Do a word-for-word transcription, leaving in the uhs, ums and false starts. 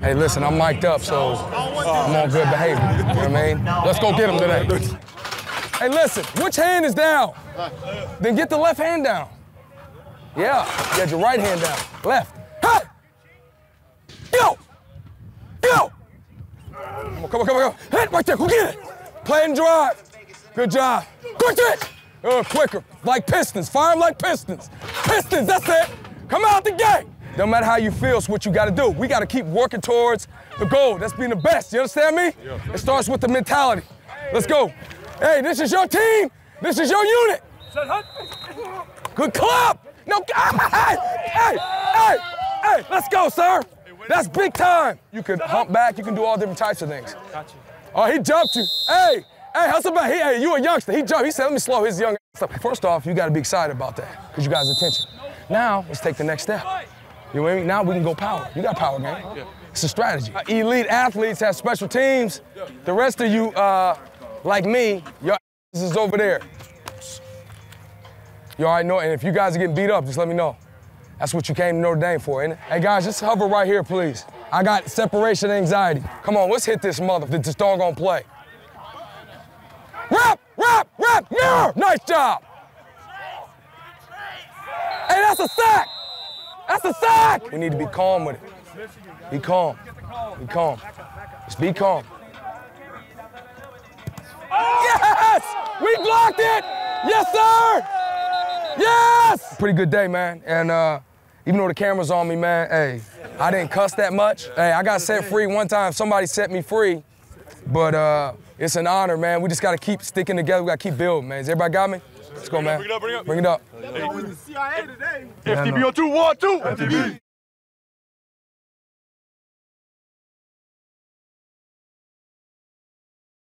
Hey, listen, I'm mic'd up, so I'm on good behavior. You know what I mean? Let's go get him today. Hey, listen, which hand is down? Then get the left hand down. Yeah, get your right hand down. Left. Ha! Go! Go! Come on, come on, come on. Hit right there, go get it. Play and drive. Good job. Quick hit! Uh, quicker, like Pistons. Fire them like Pistons. Pistons, that's it. Come out the gate. No matter how you feel, it's what you gotta do. We gotta keep working towards the goal. That's being the best, you understand me? Yeah. It starts with the mentality. Let's go. Hey, this is your team. This is your unit. Good club. No, hey, hey, hey, hey, let's go, sir. That's big time. You can hump back, you can do all different types of things. Gotcha. Oh, he jumped you. Hey, hey, how's about he, hey, you a youngster. He jumped, he said, let me slow his young ass up. First off, you gotta be excited about that, because you guys' attention. Now, let's take the next step. You know what I mean? Now we can go power. You got power, man. Yeah. It's a strategy. Uh, elite athletes have special teams. The rest of you, uh, like me, your ass is over there. You already know, and if you guys are getting beat up, just let me know. That's what you came to Notre Dame for, ain't it? Hey guys, just hover right here, please. I got separation anxiety. Come on, let's hit this mother, this doggone play. Wrap, wrap, wrap, mirror! Nice job! Hey, that's a sack! That's a sack! We need to be calm with it. Be calm. Be calm. Just be calm. Yes! We blocked it! Yes, sir! Yes! Pretty good day, man. And uh, even though the camera's on me, man, hey, I didn't cuss that much. Hey, I got set free one time. Somebody set me free. But uh, it's an honor, man. We just got to keep sticking together. We got to keep building, man. Has everybody got me? Let's go, man. Bring it up, bring it up. Bring it up. Hey. Hey. C I A today. F T B zero two one two.